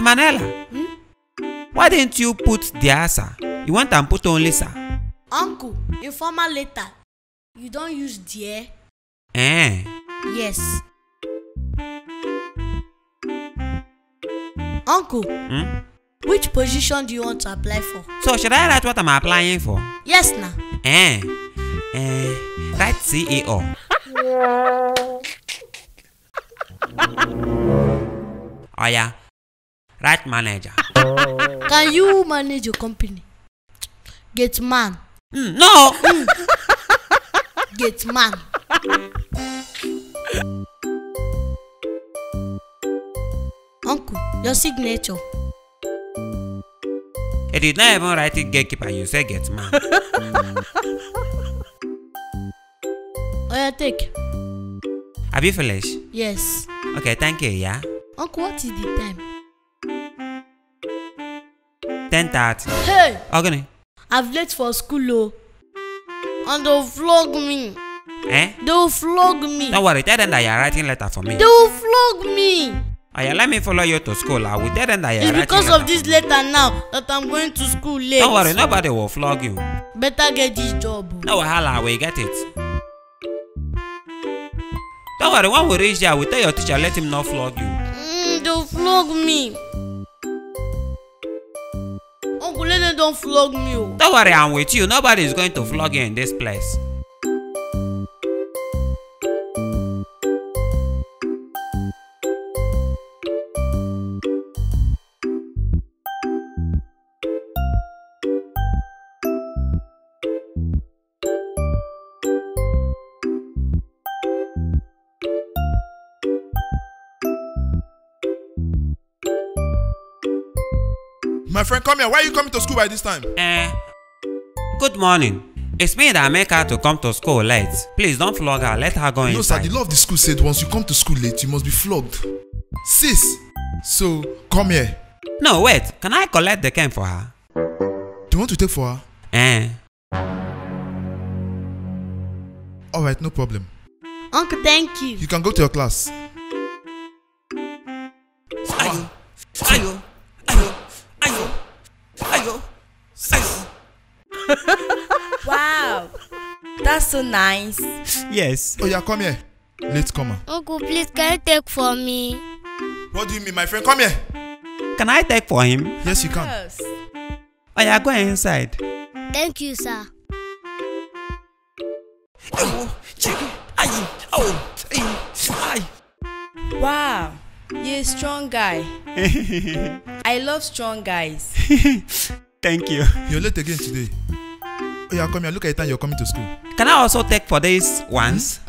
Emanuella, why didn't you put their sir? You want and put only sir? Uncle, in formal letter, you don't use dear. Eh? Yes. Uncle, which position do you want to apply for? So should I write what I'm applying for? Yes, now. Eh? Write CEO. Oh yeah, right manager. Can you manage your company? Get man. No. Get man. Uncle, your signature. You did not even write it gatekeeper, you said get man. Oh yeah, take. Have you finished? Yes. Okay, thank you, yeah. Uncle, what is the time? 10:30. Hey! Okay. I've late for school, oh. And they'll flog me. Eh? They'll flog me. Don't worry, tell them that you're writing letter for me. They'll flog me. Oh yeah, let me follow you to school. I will tell them that you're writing letter. It's because of this letter now that I'm going to school late. Don't worry, nobody will flog you. Better get this job. No, wahala, we get it. Don't worry, when we reach there, we tell your teacher, let him not flog you. Don't flog me. Uncle, let them don't flog me. Oh. Don't worry, I'm with you. Nobody is going to flog you in this place. My friend, come here. Why are you coming to school by this time? Good morning. It's me that make her to come to school late. Please don't flog her. Let her go inside. No, sir. The law of the school said once you come to school late, you must be flogged. Sis, so come here. No, wait. Can I collect the cane for her? Do you want to take for her? Alright, no problem. Uncle, thank you. You can go to your class. Wow, that's so nice. Yes. Oh yeah, come here. Let's come. Uncle, please, can you take for me? What do you mean, my friend? Come here. Can I take for him? Yes, you can. Yes. Oh yeah, go inside. Thank you, sir. Wow, you're a strong guy. I love strong guys. Thank you. You're late again today. Oh yeah, come here. Look at it and you're coming to school. Can I also take for these ones?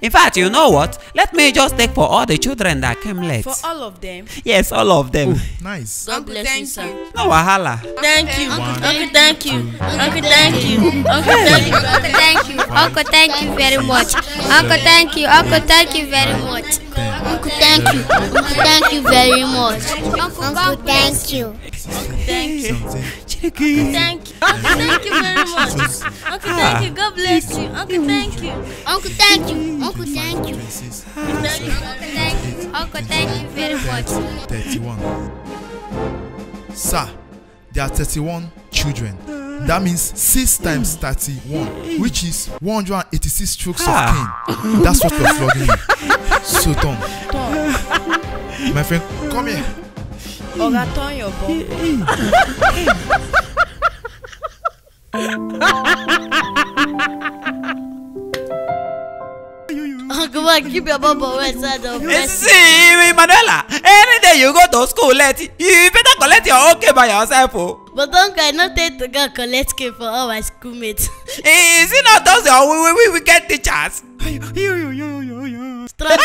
In fact, you know what? Let me just take for all the children that came late. For all of them? Yes, all of them. Oh, nice. God bless you, sir. No wahala. Thank you. Uncle, thank you. Uncle, thank you. Uncle, thank you. Uncle, thank you. Uncle, thank you very much. Uncle, thank you. Uncle, thank you very much. Uncle, thank you. Uncle, thank you very much. Uncle, thank you. Uncle, thank you. Uncle, thank you. Uncle, thank you very much. Uncle, thank you. God bless you. Uncle, thank you. Uncle, thank you. Uncle, thank you. Uncle, thank you very much. 31. Sir, there are 31 children. That means 6 times 31, which is 186 strokes of cane. That's what we're flogging. So, Tom. My friend, come here. Ogaton, your bum. Uncle, why keep your bum outside of it? See, Emanuella, any day you go to school late, you better collect your own cane by yourself. Oh. But Uncle, I not take to go collect cane for all my schoolmates. Is it not those we get teachers? Strong Thank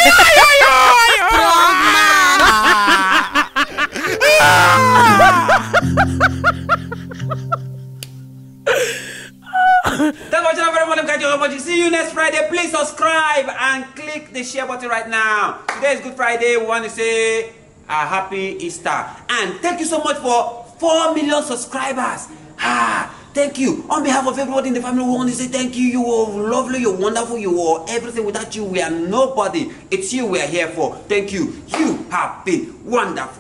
you very much for watching. See you next Friday. Please subscribe and click the share button right now. Today is Good Friday. We want to say a happy Easter. And thank you so much for 4 million subscribers. Thank you. On behalf of everybody in the family, we want to say thank you. You are lovely, you are wonderful, you are everything. Without you, we are nobody. It's you we are here for. Thank you. You have been wonderful.